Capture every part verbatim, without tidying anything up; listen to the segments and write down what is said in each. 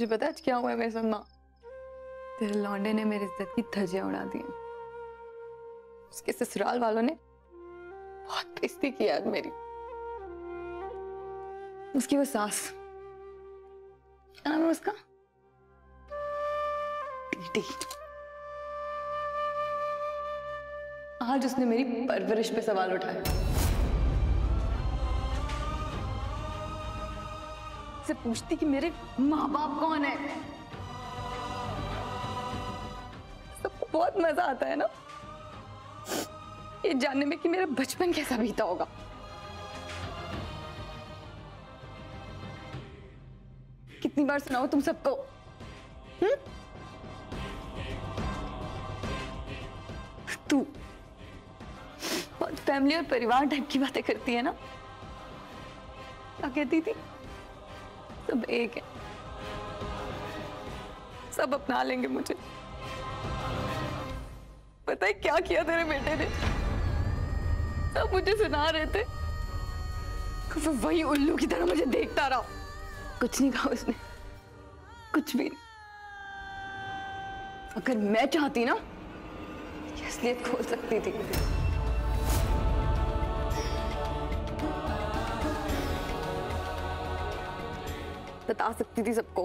तुझे पता आज क्या हुआ है मेरे साथ? तेरे लौंडे ने मेरी इज्जत की धज्जियां उड़ा दी। उसके ससुराल वालों ने बहुत बेइज्जती की यार मेरी। उसकी वो सास, क्या नाम है उसका, टीटी, आज उसने मेरी परवरिश पे सवाल उठाया। से पूछती कि मेरे माँ बाप कौन है। सबको बहुत मजा आता है ना ये जानने में कि मेरा बचपन कैसा बीता होगा। कितनी बार सुनाओ तुम सबको, हम्म? तू बहुत फैमिली और परिवार टाइप की बातें करती है ना। क्या कहती थी? सब एक है, सब अपना लेंगे मुझे। पता है क्या किया तेरे बेटे ने? सब मुझे सुना रहे थे, फिर वही उल्लू की तरह मुझे देखता रहा। कुछ नहीं कहा उसने, कुछ भी नहीं। अगर मैं चाहती ना इसलिए खोल सकती थी। बता सकती थी सबको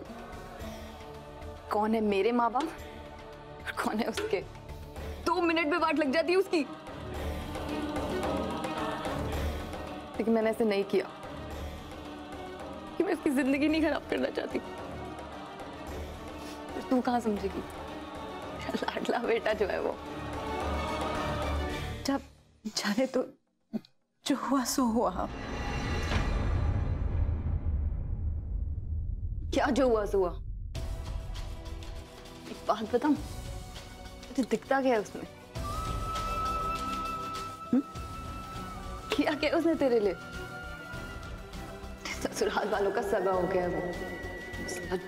कौन है मेरे माँ बाप और कौन है उसके। दो मिनट में बात लग जाती है उसकी, लेकिन मैंने ऐसे नहीं किया कि मैं उसकी जिंदगी नहीं खराब करना चाहती। तो तू कहाँ समझेगी? लाडला बेटा जो है वो जब जाने, तो जो हुआ सो हुआ। क्या जो हुआ सो हुआ? एक बात बताऊं, तुझे दिखता क्या है उसमें? हुँ? किया क्या उसने तेरे लिए? ससुराल वालों का सगा हो गया वो,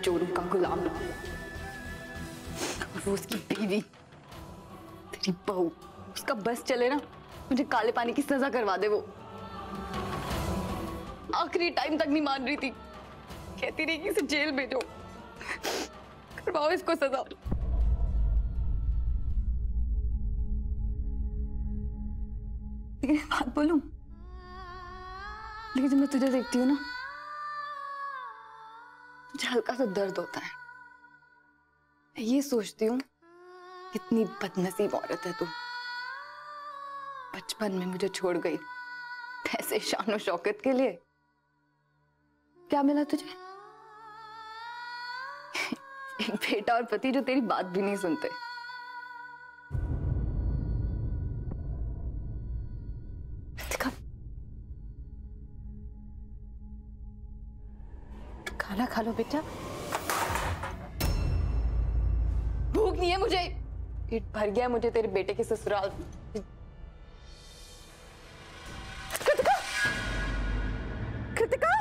चोरों का गुलाम, वो उसकी बीवी, तेरी बहू। उसका बस चले ना मुझे काले पानी की सजा करवा दे। वो आखिरी टाइम तक नहीं मान रही थी, कहती रही कि इसे जेल भेजो, करवाओ इसको सजा। लेकिन बात बोलूं, लेकिन जब मैं तुझे देखती हूँ ना मुझे हल्का सा दर्द होता है। मैं ये सोचती हूँ कितनी बदनसीब औरत है तू, बचपन में मुझे छोड़ गई पैसे शान और शौकत के लिए। क्या मिला तुझे? एक बेटा और पति जो तेरी बात भी नहीं सुनते। खाना खा लो बेटा, भूख नहीं है मुझे, पेट भर गया है मुझे तेरे बेटे के ससुराल। कृतिका, कृतिका,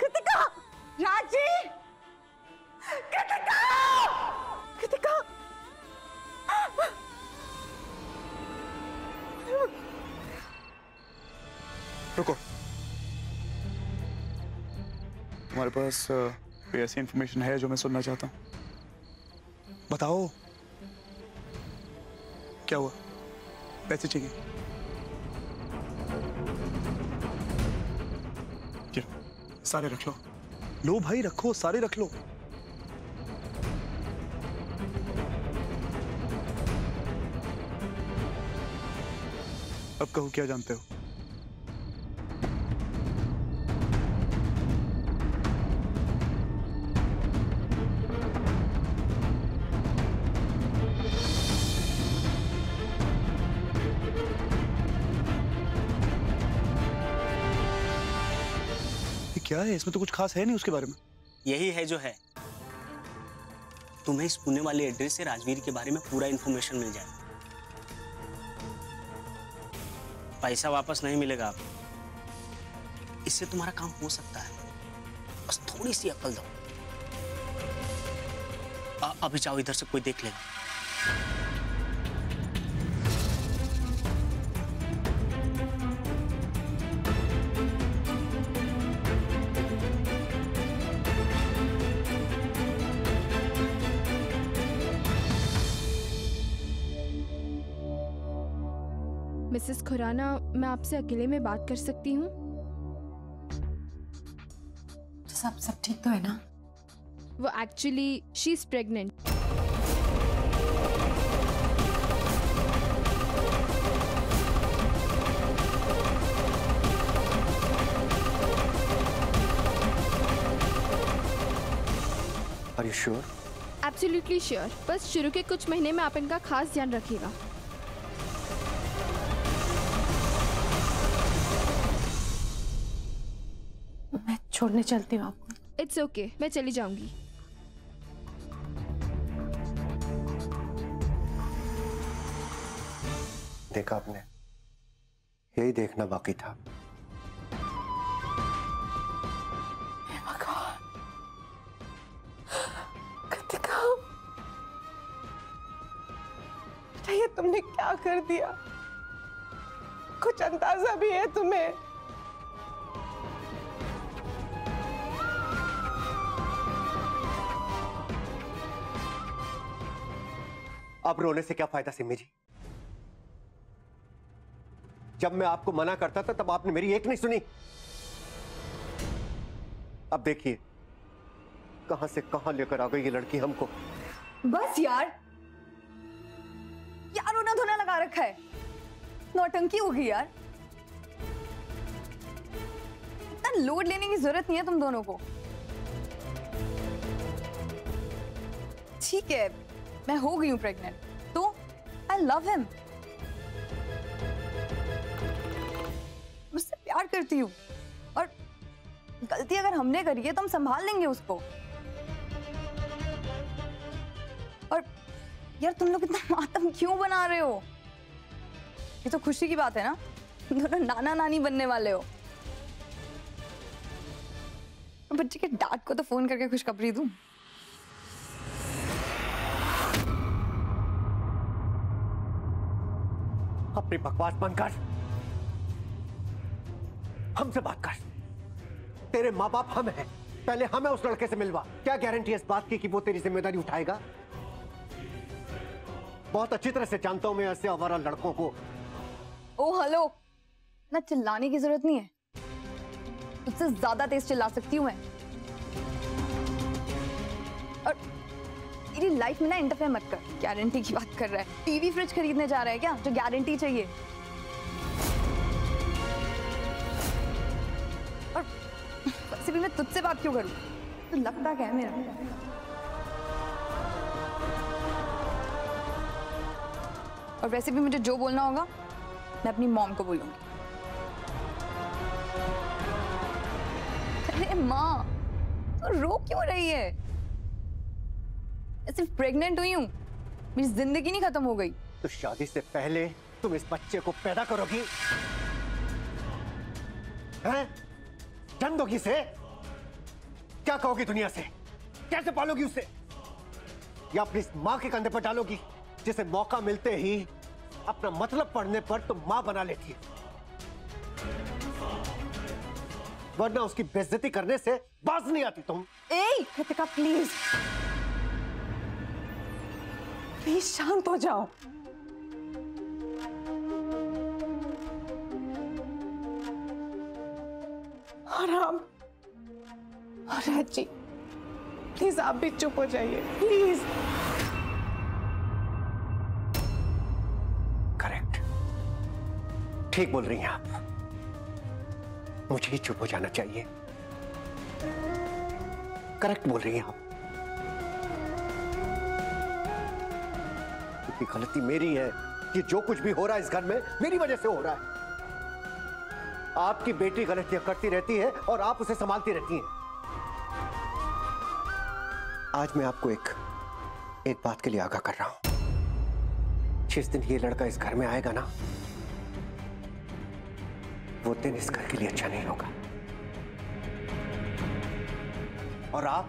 कृतिका, राजी, कृतिका, कृतिका, रुको। तुम्हारे पास कोई ऐसी इंफॉर्मेशन है जो मैं सुनना चाहता हूँ? बताओ क्या हुआ, पैसे चाहिए। सारे रख लो। लो भाई रखो, सारे रख लो। अब कहो क्या जानते हो? क्या है इसमें? तो कुछ खास है नहीं उसके बारे में। यही है जो है। तुम्हें इस पुणे वाले एड्रेस से राजवीर के बारे में पूरा इंफॉर्मेशन मिल जाएगा। पैसा वापस नहीं मिलेगा आपको, इससे तुम्हारा काम हो सकता है। बस थोड़ी सी अकल दो। आ, अभी जाओ, इधर से कोई देख लेगा। मिसेस खुराना, मैं आपसे अकेले में बात कर सकती हूँ? सब सब ठीक तो है ना? वो actually she is pregnant. Are you sure? Absolutely sure. बस शुरू के कुछ महीने में आप इनका खास ध्यान रखिएगा। मैं छोड़ने चलती हूँ आपको। It's okay. मैं चली जाऊंगी। देखा आपने, यही देखना बाकी था। कृतिका, ये तुमने क्या कर दिया? कुछ अंदाजा भी है तुम्हें? आप रोने से क्या फायदा सिमी जी? जब मैं आपको मना करता था तब आपने मेरी एक नहीं सुनी। अब देखिए कहां से कहां लेकर आ गई ये लड़की हमको। बस यार, यार रोना धोना लगा रखा है, नौटंकी हो गई यार। इतना लोड लेने की जरूरत नहीं है तुम दोनों को। ठीक है, मैं हो गई हूं प्रेग्नेंट, तो आई लव हिम, उससे प्यार करती हूँ, और गलती अगर हमने करी है तो हम संभाल लेंगे उसको। और यार तुम लोग इतना मातम क्यों बना रहे हो? ये तो खुशी की बात है ना, तुम दोनों नाना नानी बनने वाले हो। बच्चे के डैड को तो फोन करके खुशखबरी दूं। अपनी बकवास बंद कर, हमसे बात कर। तेरे माँ बाप हम हैं, पहले हमें उस लड़के से मिलवा। क्या गारंटी है इस बात की कि वो तेरी जिम्मेदारी उठाएगा? बहुत अच्छी तरह से जानता हूं मैं ऐसे आवारा लड़कों को। ओ हेलो, ना चिल्लाने की जरूरत नहीं है, तुझसे ज्यादा तेज चिल्ला सकती हूँ मैं। और मेरी लाइफ में ना इंटरफेयर मत कर। गारंटी की बात कर रहा है, टीवी फ्रिज खरीदने जा रहा है क्या? जो गारंटी चाहिए। और वैसे भी मैं तुझसे बात क्यों करूं? तो लगता क्या है मेरा? और वैसे भी मुझे जो बोलना होगा मैं अपनी मॉम को बोलूंगी। अरे माँ, तू रो क्यों रही है? सिर्फ प्रेग्नेंट हुई हूँ, मेरी जिंदगी नहीं खत्म हो गई। तो शादी से पहले तुम इस बच्चे को पैदा करोगी, हैं? जन्म दोगी इसे? क्या कहोगी दुनिया से? कैसे पालोगी उसे? या अपनी माँ के कंधे पर डालोगी, जिसे मौका मिलते ही अपना मतलब पढ़ने पर तुम माँ बना लेती है? वरना उसकी बेइज्जती करने से बाज नहीं आती तुम। ए कृतिका प्लीज प्लीज शांत हो जाओ। और आप और राज जी, प्लीज आप भी चुप हो जाइए प्लीज। करेक्ट, ठीक बोल रही हैं आप, मुझे ही चुप हो जाना चाहिए। करेक्ट बोल रही हैं आप, क्योंकि गलती मेरी है कि जो कुछ भी हो रहा है इस घर में मेरी वजह से हो रहा है। आपकी बेटी गलतियां करती रहती है और आप उसे संभालती रहती हैं। आज मैं आपको एक एक बात के लिए आगाह कर रहा हूं। जिस दिन ये लड़का इस घर में आएगा ना, वो दिन इस घर के लिए अच्छा नहीं होगा। और आप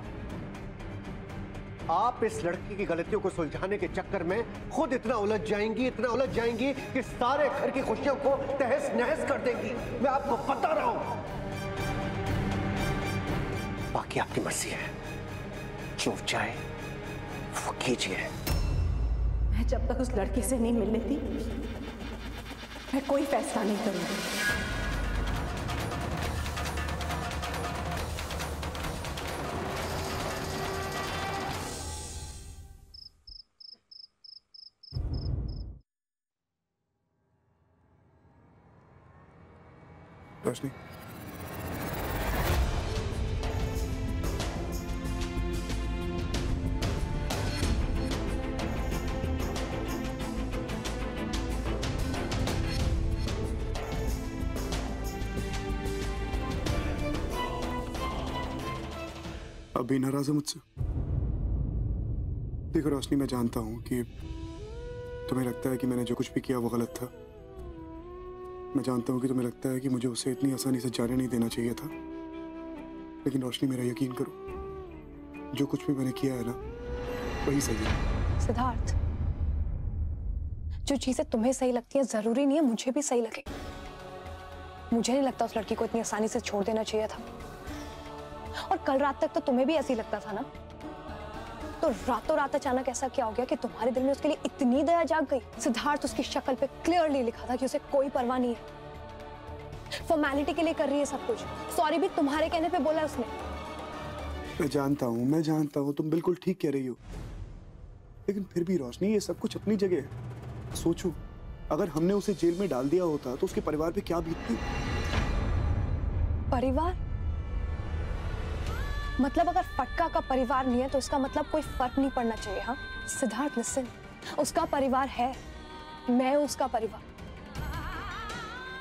आप इस लड़की की गलतियों को सुलझाने के चक्कर में खुद इतना उलझ जाएंगी, इतना उलझ जाएंगी कि सारे घर की खुशियों को तहस नहस कर देंगी। मैं आपको बता रहा हूं। बाकी आपकी मर्जी है, जो चाहे वो कीजिए। मैं जब तक उस लड़की से नहीं मिल लेती मैं कोई फैसला नहीं करूंगी। रोशनी, अभी नाराज है मुझसे? देखो रोशनी, मैं जानता हूं कि तुम्हें लगता है कि मैंने जो कुछ भी किया वो गलत था। मैं जानता हूँ कि तुम्हें लगता है कि मुझे उसे इतनी आसानी से जाने नहीं देना चाहिए था, लेकिन रोशनी मेरा यकीन करो, जो कुछ भी मैंने किया है ना वही सही है। सिद्धार्थ, जो चीजें तुम्हें सही लगती हैं जरूरी नहीं है मुझे भी सही लगे। मुझे नहीं लगता उस लड़की को इतनी आसानी से छोड़ देना चाहिए था। और कल रात तक तो तुम्हें भी ऐसे ही लगता था ना, तो रातों रात अचानक ऐसा क्या हो गया कि तुम्हारे दिल में उसके लिए इतनी दया जाग गई? सिद्धार्थ, उसकी शक्ल पे क्लियरली लिखा था कि उसे कोई परवाह नहीं है, फॉर्मेलिटी के लिए कर रही है सब कुछ। सॉरी भी तुम्हारे कहने पे बोला उसने। मैं जानता हूँ, मैं जानता हूँ, तुम बिल्कुल ठीक कह रही हो, लेकिन फिर भी रोशनी ये सब कुछ अपनी जगह है। सोचो, अगर हमने उसे जेल में डाल दिया होता तो उसके परिवार पे क्या बीतती। परिवार मतलब अगर फटका का परिवार नहीं है तो उसका मतलब कोई फर्क नहीं पड़ना चाहिए। हाँ सिद्धार्थ लिसन, उसका परिवार है, मैं हूं उसका परिवार।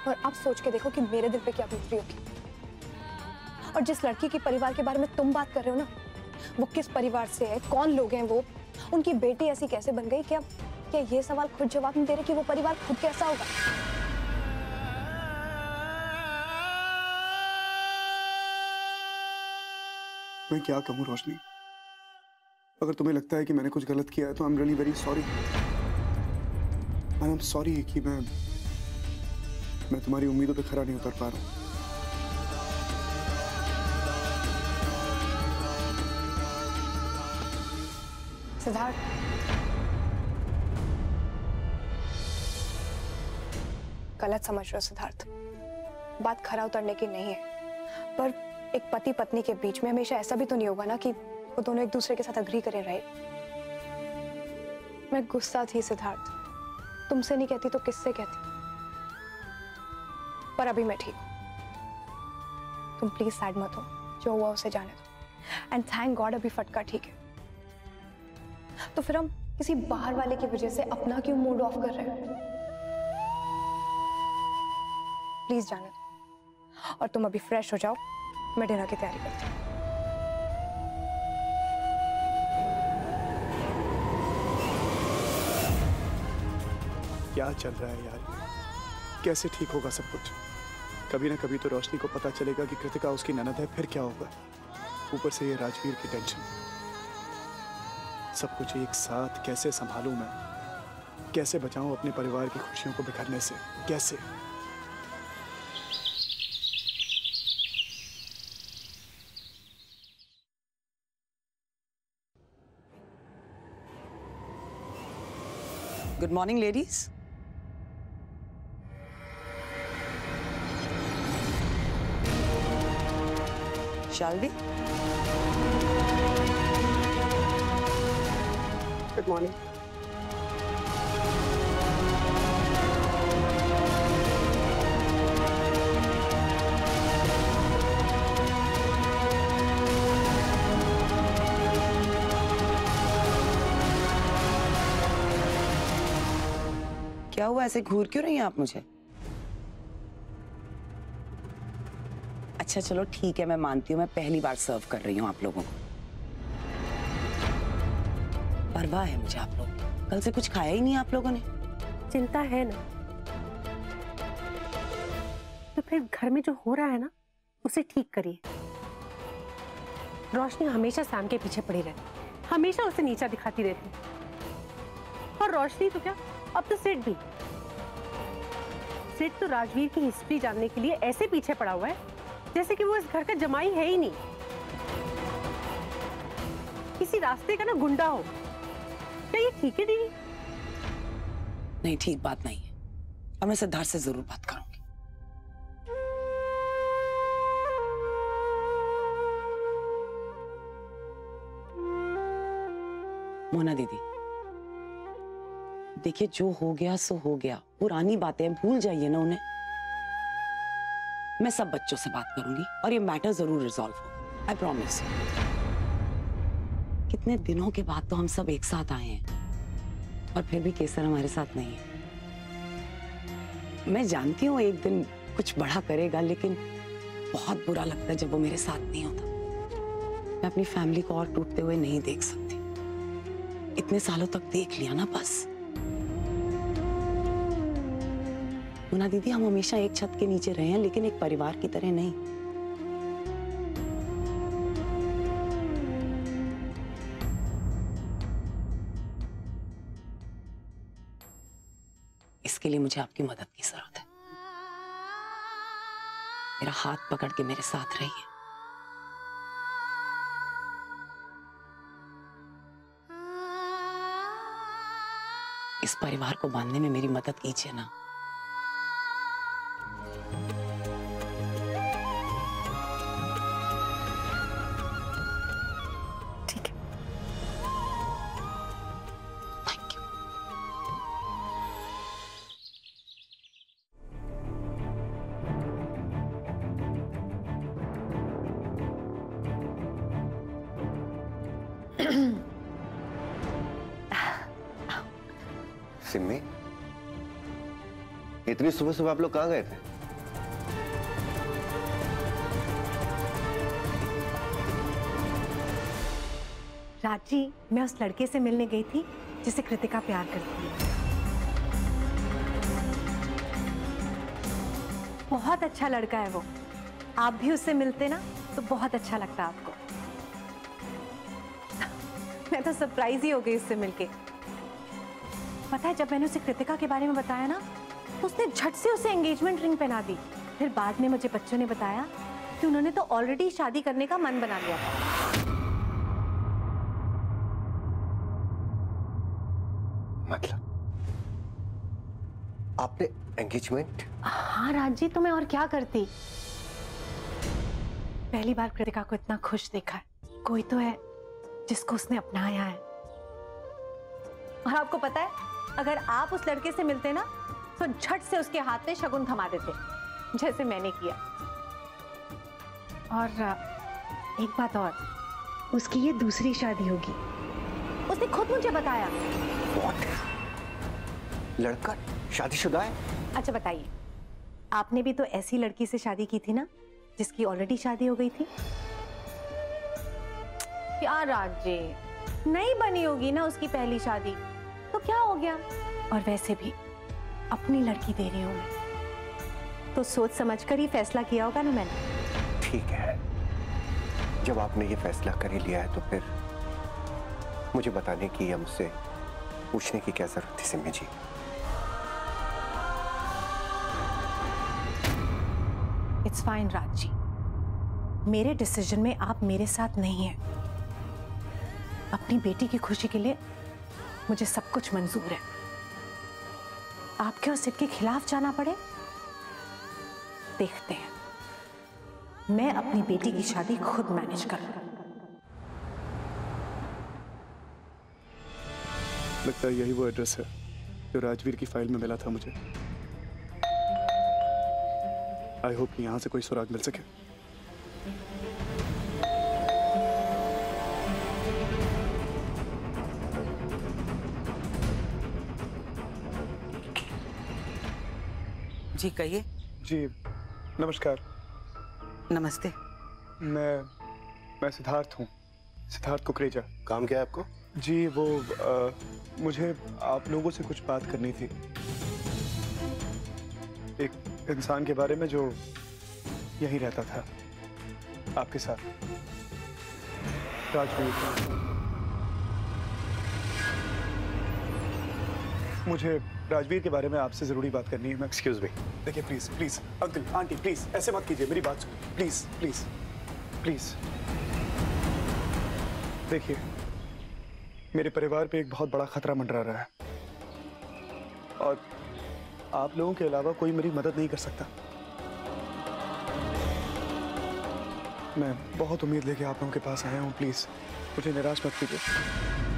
और अब सोच के देखो कि मेरे दिल पे क्या बीत रही होगी। और जिस लड़की के परिवार के बारे में तुम बात कर रहे हो ना, वो किस परिवार से है, कौन लोग हैं वो, उनकी बेटी ऐसी कैसे बन गई? क्या क्या ये सवाल खुद जवाब नहीं दे रहे कि वो परिवार खुद कैसा होगा? मैं क्या कहूँ रोशनी, अगर तुम्हें लगता है कि मैंने कुछ गलत किया है तो I am really very sorry. I am sorry कि मैं मैं तुम्हारी उम्मीदों पे खरा नहीं उतर पा रहा हूँ। सिद्धार्थ, गलत समझ रहे हो सिद्धार्थ, बात खरा उतरने की नहीं है, पर एक पति पत्नी के बीच में हमेशा ऐसा भी तो नहीं होगा ना कि वो दोनों एक दूसरे के साथ अग्री करे रहे। मैं गुस्सा थी सिद्धार्थ, तुमसे नहीं कहती तो किससे कहती? पर अभी मैं ठीक हूं, तुम प्लीज सैड मत हो, जो हुआ उसे जाने दो। एंड थैंक गॉड अभी फटका ठीक है, तो फिर हम किसी बाहर वाले की वजह से अपना क्यों मूड ऑफ कर रहे हैं? प्लीज जाने दो और तुम अभी फ्रेश हो जाओ, मैं डिनर की तैयारी करती हूँ। क्या चल रहा है यार, कैसे ठीक होगा सब कुछ? कभी ना कभी तो रोशनी को पता चलेगा कि कृतिका उसकी ननद है, फिर क्या होगा? ऊपर से ये राजवीर की टेंशन, सब कुछ एक साथ कैसे संभालूं मैं, कैसे बचाऊं अपने परिवार की खुशियों को बिखरने से, कैसे? Good morning, ladies. Shalvi. Good morning. क्या हुआ, ऐसे घूर क्यों रही हैं आप मुझे? अच्छा चलो ठीक है, मैं मानती हूँ मैं पहली बार सर्व कर रही हूँ आप लोगों को, परवाह है मुझे आप लोग, कल से कुछ खाया ही नहीं आप लोगों ने। चिंता है ना, तो फिर घर में जो हो रहा है ना उसे ठीक करिए। रोशनी हमेशा सैम के पीछे पड़ी रहती, हमेशा उसे नीचा दिखाती रहती, और रोशनी तो क्या, अब तो सिड भी, सिड तो राजवीर की हिस्ट्री जानने के लिए ऐसे पीछे पड़ा हुआ है जैसे कि वो इस घर का जमाई है ही नहीं, किसी रास्ते का ना गुंडा हो। क्या ये ठीक है दीदी? नहीं, ठीक बात नहीं है। और मैं सिद्धार्थ से जरूर बात करूंगी। मोना दीदी देखिए, जो हो गया सो हो गया, पुरानी बातें भूल जाइए ना उन्हें। मैं सब बच्चों से बात करूंगी और ये मैटर जरूर रिजॉल्व होगा, आई प्रॉमिस। कितने दिनों के बाद तो हम सब एक साथ आए हैं और फिर भी केसर हमारे साथ नहीं है। मैं जानती हूँ एक दिन कुछ बड़ा करेगा, लेकिन बहुत बुरा लगता है जब वो मेरे साथ नहीं होता। मैं अपनी फैमिली को और टूटते हुए नहीं देख सकती। इतने सालों तक देख लिया ना बस। मोना दीदी हम हमेशा एक छत के नीचे रहे हैं, लेकिन एक परिवार की तरह नहीं। इसके लिए मुझे आपकी मदद की जरूरत है। मेरा हाथ पकड़ के मेरे साथ रहिए। इस परिवार को बांधने में मेरी मदद कीजिए ना। ठीक है, थैंक यू। सिमी, इतनी सुबह सुबह आप लोग कहाँ गए थे? राज जी, मैं उस लड़के से मिलने गई थी जिसे कृतिका प्यार करती है। बहुत अच्छा लड़का है वो। आप भी उससे मिलते ना तो बहुत अच्छा लगता आपको। मैं तो सरप्राइज ही हो गई उससे मिलके। पता है, जब मैंने उसे कृतिका के बारे में बताया ना, उसने झट से उसे एंगेजमेंट रिंग पहना दी। फिर बाद में मुझे बच्चों ने बताया कि उन्होंने तो ऑलरेडी शादी करने का मन बना लिया था। मतलब आपने एंगेजमेंट? हाँ राज जी, तो मैं और क्या करती। पहली बार कृतिका को इतना खुश देखा है। कोई तो है जिसको उसने अपनाया है। और आपको पता है, अगर आप उस लड़के से मिलते ना तो झट से उसके हाथ में शगुन थमा देते, जैसे मैंने किया। और एक बात और, उसकी ये दूसरी शादी होगी। उसने खुद मुझे बताया। What? लड़का शादीशुदा है? अच्छा बताइए, आपने भी तो ऐसी लड़की से शादी की थी ना जिसकी ऑलरेडी शादी हो गई थी। क्या राज जी, नहीं बनी होगी ना उसकी पहली शादी, तो क्या हो गया। और वैसे भी अपनी लड़की दे रही हूं मैं, तो सोच समझकर ही फैसला किया होगा ना मैंने। ठीक है, जब आपने ये फैसला कर ही लिया है तो फिर मुझे बताने की या मुझसे पूछने की क्या जरूरत थी सिमी जी। इट्स फाइन राज जी, मेरे डिसीजन में आप मेरे साथ नहीं हैं। अपनी बेटी की खुशी के लिए मुझे सब कुछ मंजूर है। आपके और सिद्ध के खिलाफ जाना पड़े, देखते हैं। मैं अपनी बेटी की शादी खुद मैनेज करूंगा। लगता है यही वो एड्रेस है जो राजवीर की फाइल में मिला था मुझे। आई होप कि यहाँ से कोई सुराग मिल सके। जी कहिए। जी नमस्कार। नमस्ते। मैं मैं सिद्धार्थ हूँ, सिद्धार्थ कुकरेजा। काम क्या है आपको? जी वो आ, मुझे आप लोगों से कुछ बात करनी थी, एक इंसान के बारे में जो यहीं रहता था आपके साथ, राजवीर। मुझे राजवीर के बारे में आपसे जरूरी बात करनी है। Excuse me. देखिए please please uncle aunty please ऐसे मत कीजिए, मेरी बात सुनिए प्लीज प्लीज प्लीज। देखिए मेरे परिवार पे एक बहुत बड़ा खतरा मंडरा रहा है और आप लोगों के अलावा कोई मेरी मदद नहीं कर सकता। मैं बहुत उम्मीद लेके आप लोगों के पास आया हूँ, प्लीज़ मुझे निराश मत कीजिए।